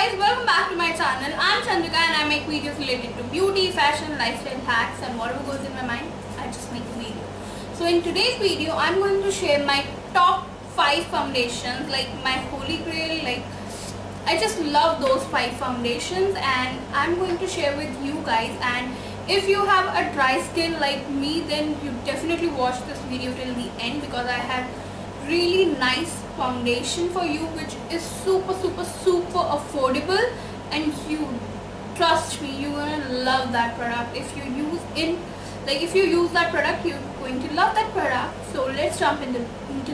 guys, welcome back to my channel. I'm Chandrika and I make videos related to beauty, fashion, lifestyle hacks and whatever goes in my mind, I just make a video. So in today's video, I'm going to share my top 5 foundations, like my holy grail, like I just love those 5 foundations and I'm going to share with you guys. And if you have a dry skin like me, then you definitely watch this video till the end because I have really nice foundation for you which is super affordable, and you trust me, you're gonna love that product. If you use that product, you're going to love that product. So let's jump into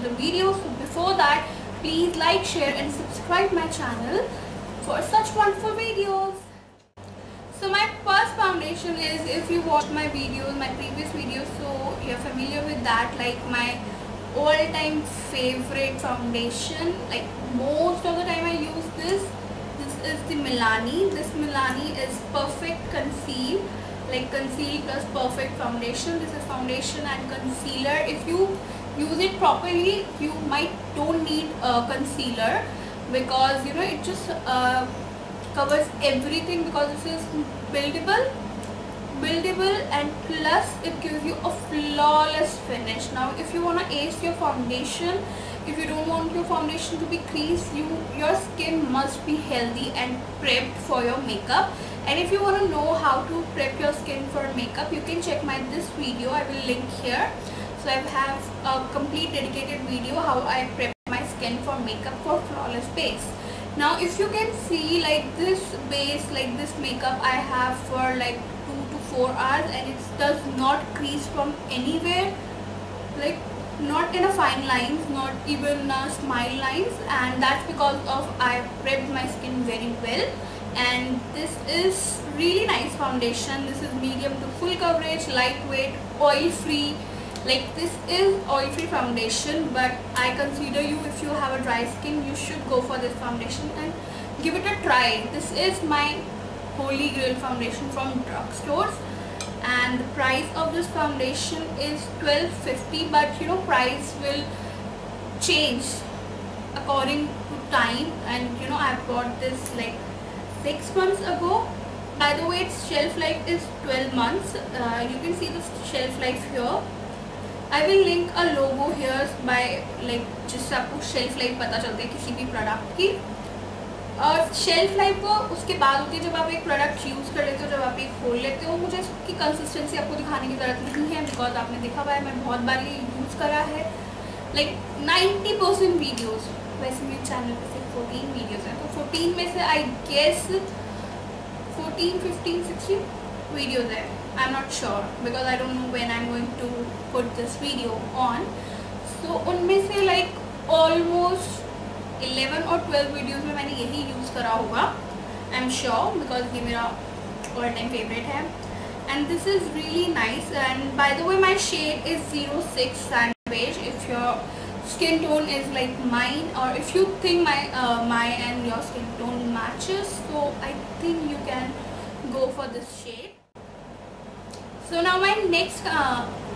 the video. So before that, please like, share and subscribe my channel for such wonderful videos. So my first foundation is, if you watch my videos, my previous videos, so you're familiar with that, like my all-time favorite foundation. Like most of the time I use this is the Milani. This Milani is Perfect Conceal, like Conceal+Perfect foundation. This is foundation and concealer. If you use it properly, you might don't need a concealer because, you know, it just covers everything, because this is buildable and plus it gives you a flawless finish. Now if you want to ace your foundation, if you don't want your foundation to be creased, your skin must be healthy and prepped for your makeup. And if you want to know how to prep your skin for makeup, you can check my this video. I will link here. So I have a complete dedicated video how I prep my skin for makeup for flawless base. Now if you can see, like this base, like this makeup I have for like 4 hours and it does not crease from anywhere, like not in a fine lines, not even smile lines, and that's because of I prepped my skin very well. And this is really nice foundation. This is medium to full coverage, lightweight, oil free. Like this is oil free foundation, but I consider you, if you have a dry skin, you should go for this foundation and give it a try. This is my holy grail foundation from drugstores, and the price of this foundation is $12.50, but you know, price will change according to time. And you know, I bought this like 6 months ago. By the way, its shelf life is 12 months. You can see the shelf life here. I will link a logo here by like जिससे आपको shelf life पता चलता है किसी भी product की. और shelf life को उसके बाद होती है जब आप एक प्रोडक्ट यूज़ कर लेते हो, जब आप ये खोल लेते हो. मुझे इसकी कंसिस्टेंसी आपको दिखाने की ज़रूरत नहीं है बिकॉज आपने देखा हुआ है, मैं बहुत बार ये यूज़ करा है, लाइक 90% वीडियोज़. वैसे मेरे चैनल पे सिर्फ 14 वीडियोज़ हैं, तो 14 में से आई गेस 14, 15, 16 वीडियोज़ है. I am not sure because I don't know when I am going to put this video on. So उनमें से लाइक ऑलमोस्ट 11 और 12 वीडियोस में मैंने यही यूज़ करा होगा, आई एम श्योर, बिकॉज ये मेरा ऑल टाइम फेवरेट है. And this is really nice. And by the way, my shade is 06 sand beige. If your skin tone is like mine और if you think my and your skin tone matches, so I think you can go for this shade. So now my next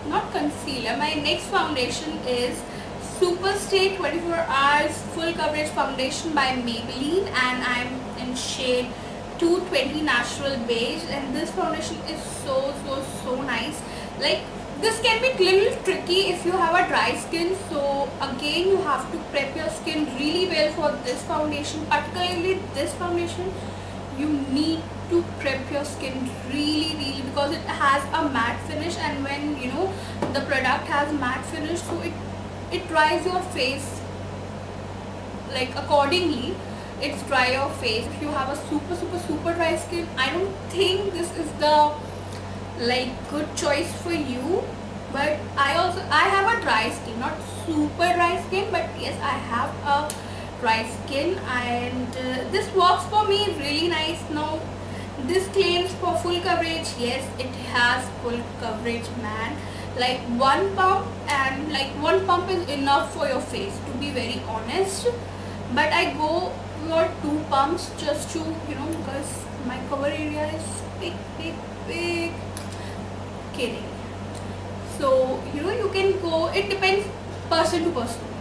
not concealer, my next foundation is Super Stay 24 hours full coverage foundation by Maybelline, and I'm in shade 220 natural beige. And this foundation is so nice. Like this can be little tricky if you have a dry skin, so again you have to prep your skin really well for this foundation. Particularly this foundation, you need to prep your skin really because it has a matte finish, and when you know the product has matte finish, so it dries your face, like accordingly it's dry your face. If you have a super dry skin, I don't think this is the like good choice for you. But I have a dry skin, not super dry skin, but yes, I have a dry skin, and this works for me really nice. Now this claims for full coverage. Yes, it has full coverage, man. Like one pump, and like one pump is enough for your face, to be very honest, but I go for 2 pumps just to, you know, because my cover area is big. Kidding. So you know, you can go, it depends person to person,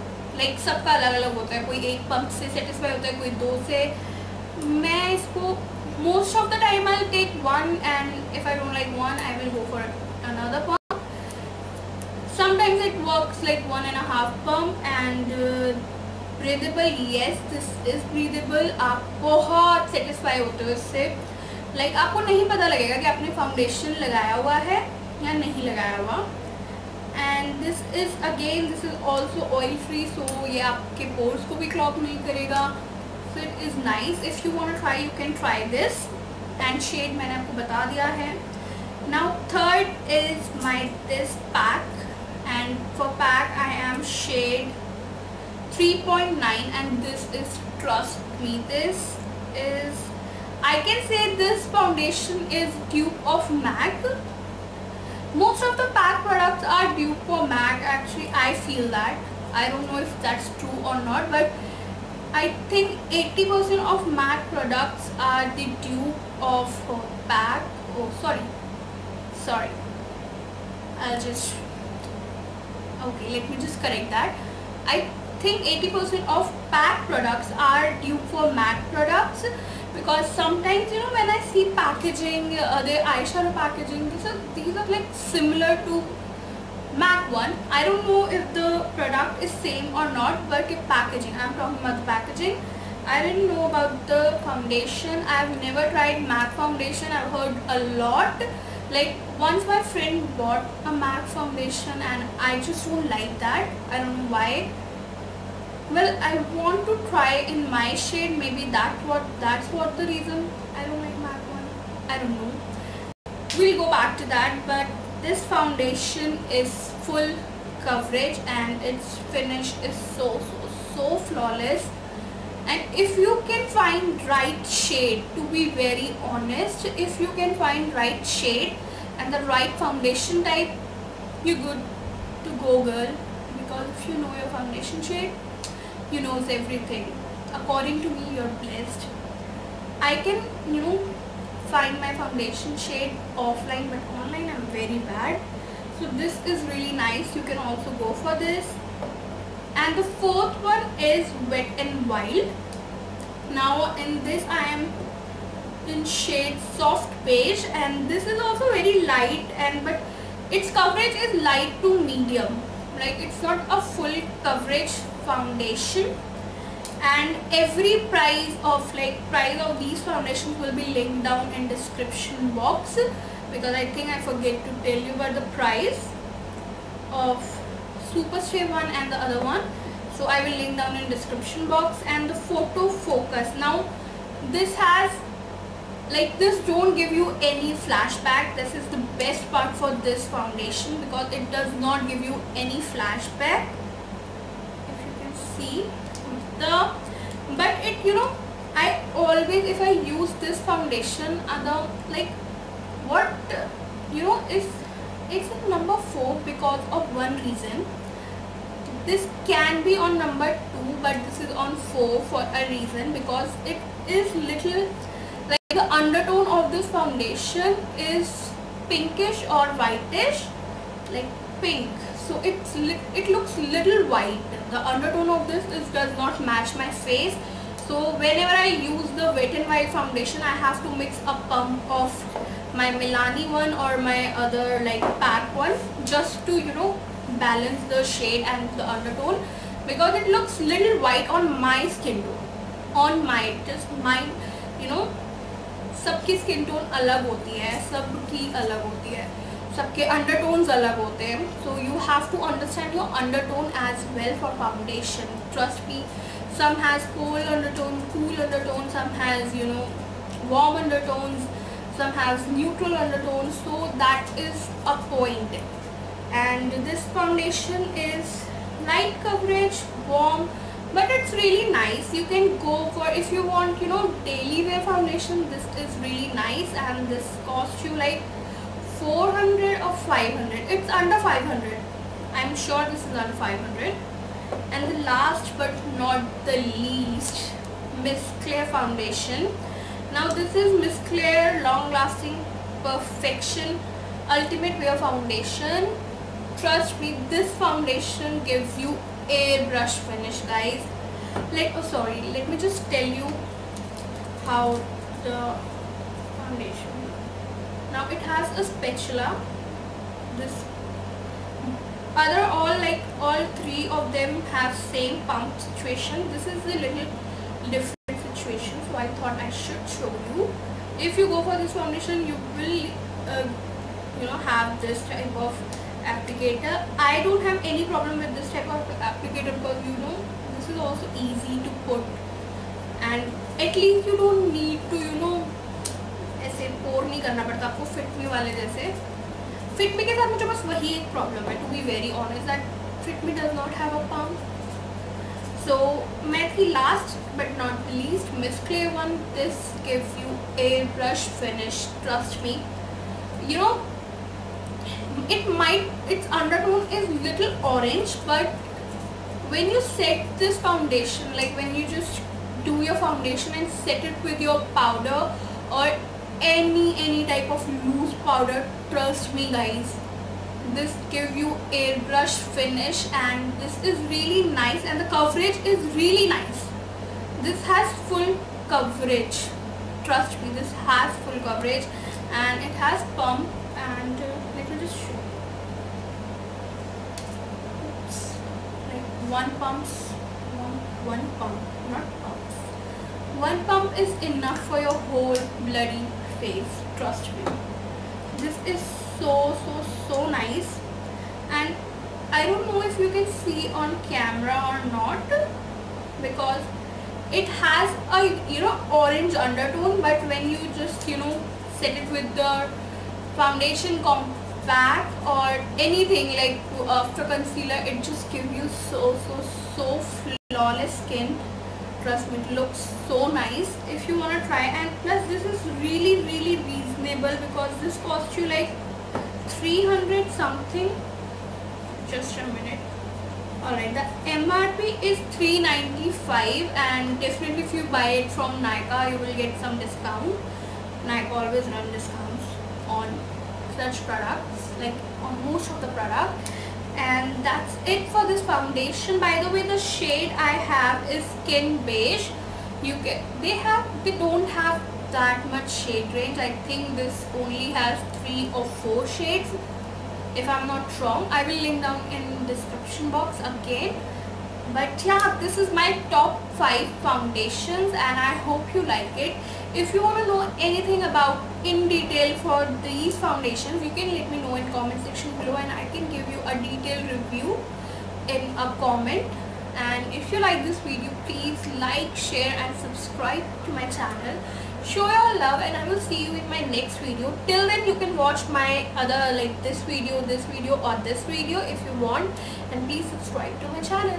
like सबका अलग अलग होता है. कोई एक pump से satisfy होता है, कोई 2 से, मैं इसको most of the time I'll take one, and if I don't like one I will go for another pump. Sometimes it works like 1.5 pump and breathable. Yes, this is breathable. आप बहुत satisfy होते हो इससे. Like आपको नहीं पता लगेगा कि आपने foundation लगाया हुआ है या नहीं लगाया हुआ. And this is again, this is also oil free, so ये आपके pores को भी clog नहीं करेगा. So it is nice. If you want to try, you can try this. And shade मैंने आपको बता दिया है. Now third is my this pack, and for pack I am shade 3.9, and this is, trust me, this is, I can say this foundation is dupe of MAC. Most of the PAC products are due for MAC, actually I feel that. I don't know if that's true or not, but I think 80% of MAC products are the dupe of PAC. Oh, sorry. Okay, let me just correct that. I think 80% of PAC products are due for MAC products. Because sometimes, you know, when I see packaging, their eyeshadow packaging, these are like similar to MAC one. I don't know if the product is same or not, but the packaging, I'm talking about the packaging. I didn't know about the foundation. I've never tried MAC foundation. I've heard a lot. Like once my friend bought a MAC foundation and I just don't like that. I don't know why. Well, I want to try in my shade. Maybe that's the reason I don't like MAC one. I don't know. We'll go back to that. But this foundation is full coverage and its finish is so flawless. And if you can find right shade, to be very honest, if you can find right shade and the right foundation type, you're good to go, girl. Because if you know your foundation shade, you know everything. According to me, you're blessed. I can, you know, find my foundation shade offline, but online I'm very bad. So this is really nice. You can also go for this. And the fourth one is Wet n Wild. Now in this I am in shade soft beige, and this is also very light, and but its coverage is light to medium. Like it's not a full coverage foundation, and every price of these foundations will be linked down in description box, because I think I forget to tell you about the price of Super Stay one and the other one, so I will link down in description box. And the photo focus, now this has like this don't give you any flashback. This is the best part for this foundation because it does not give you any flashback, if you can see the, but it, you know, I always, if I use this foundation, other like what, you know, it's a number 4 because of one reason. This can be on number 2, but this is on 4 for a reason, because it is little, like the undertone of this foundation is pinkish or whitish, like pink, so it looks little white. The undertone of this does not match my face, so whenever I use the Wet n Wild foundation, I have to mix a pump of my Milani one or my other like PAC one, just to, you know, balance the shade and the undertone, because it looks little white on my skin tone, on my, just my, you know, सबकी skin tone अलग होती है, सबकी अलग होती है, सबके undertones अलग होते हैं, so you have to understand your undertone as well for foundation. Trust me, some has cold undertone, cool undertone, some has, you know, warm undertones, some has neutral undertones, so that is a point. And this foundation is light coverage, warm, but it's really nice. You can go for, if you want, you know, daily wear foundation, this is really nice, and this costs you like 400 or 500. It's under 500. I'm sure this is under 500. And the last but not the least, Miss Claire foundation. Now this is Miss Claire Long Lasting Perfection Ultimate Wear Foundation. Trust me, this foundation gives you airbrush finish, guys. Let me just tell you out the foundation. Now it has a spatula. This other all three of them have same pump situation. This is a little different situation, so I thought I should show you. If you go for this foundation, you will have this type of applicator. I don't have any problem with this type of applicator because this is also easy to put, and at least you don't need to ऐसे pour नहीं करना पड़ता आपको fit me वाले जैसे. Fit me के साथ मुझे बस वही एक problem है, to be very honest, that Fit me does not have a pump. So MAC the last but not the least, Miss Claire one. This gives you a brush finish, trust me. Its undertone is little orange, but when you set this foundation, like when you just do your foundation and set it with your powder or any type of loose powder, trust me guys, this gives you airbrush finish, and this is really nice, and the coverage is really nice. This has full coverage, trust me, this has full coverage, and it has pump, and let me just show you. It's like one pump is enough for your whole bloody face, trust me. This is so nice, and I don't know if you can see on camera or not because it has a orange undertone, but when you just set it with the foundation compact or anything like after concealer, it just gives you so flawless skin. Trust me, it looks so nice if you want to try. And plus this is really reasonable because this costs you like 300 something. Just a minute. Alright, the MRP is 395, and definitely if you buy it from Nyka you will get some discount. Nyka always run discounts on such products, like on most of the product. And that's it for this foundation. By the way, the shade I have is Skin Beige. They don't have that much shade range. I think this only has 3 or 4 shades, if I'm not wrong. I will link down in description box again. But yeah, this is my top 5 foundations, and I hope you like it. If you want to know anything about in detail for these foundations, you can let me know in comment section below, and I can give you a detailed review in a comment. And if you like this video, please like, share and subscribe to my channel. Show your love, and I will see you in my next video. Till then, you can watch my other this video or this video if you want, and please subscribe to my channel.